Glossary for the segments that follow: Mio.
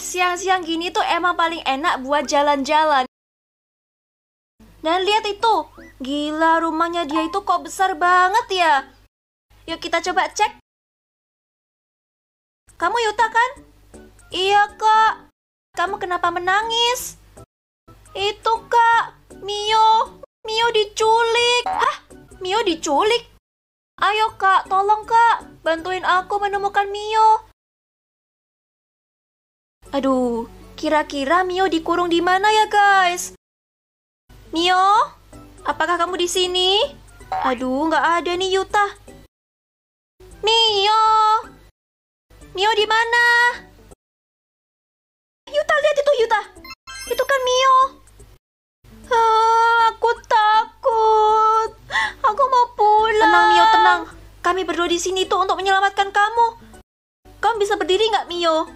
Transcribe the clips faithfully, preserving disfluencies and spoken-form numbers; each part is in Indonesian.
siang-siang gini tuh emang paling enak buat jalan-jalan. Dan lihat itu, gila rumahnya dia itu kok besar banget ya. Yuk kita coba cek. Kamu Yuta kan? Iya kak. Kamu kenapa menangis? Itu kak, Mio, Mio diculik. Ah, Mio diculik? Ayo kak, tolong kak, bantuin aku menemukan Mio. Aduh, kira-kira Mio dikurung di mana ya, guys? Mio, apakah kamu di sini? Aduh, nggak ada nih Yuta. Mio, Mio di mana? Yuta, lihat itu Yuta. Itu kan Mio. Ah, aku takut. Aku mau pulang. Tenang Mio, tenang. Kami berdua di sini tuh untuk menyelamatkan kamu. Kamu bisa berdiri nggak, Mio?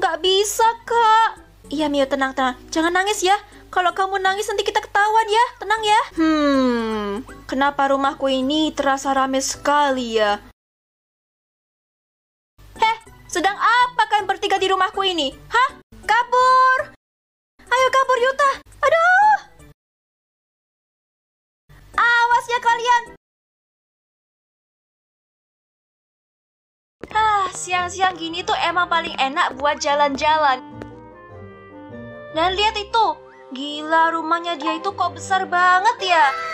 Gak bisa kak. Iya Mio, tenang-tenang. Jangan nangis ya. Kalau kamu nangis nanti kita ketahuan ya. Tenang ya. Hmm, kenapa rumahku ini terasa rame sekali ya? Heh, sedang apa kalian bertiga di rumahku ini? Hah? Kabur. Ayo kabur Yuta. Aduh. Awas ya kalian. Ah, siang-siang gini tuh emang paling enak buat jalan-jalan. Dan lihat itu, gila rumahnya dia itu kok besar banget ya.